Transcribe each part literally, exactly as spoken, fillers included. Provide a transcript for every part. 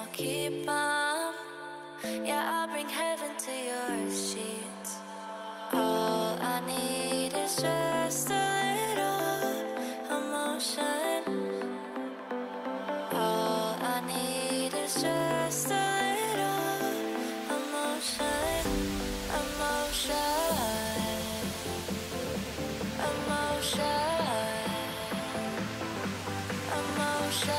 I'll keep mum. Yeah, I'll bring heaven to your sheets. All I need is just a little emotion. All I need is just a little emotion. Emotion. Emotion. Emotion.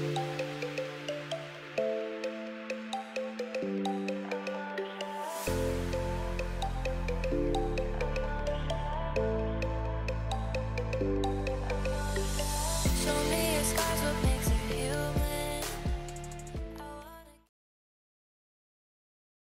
Emotion.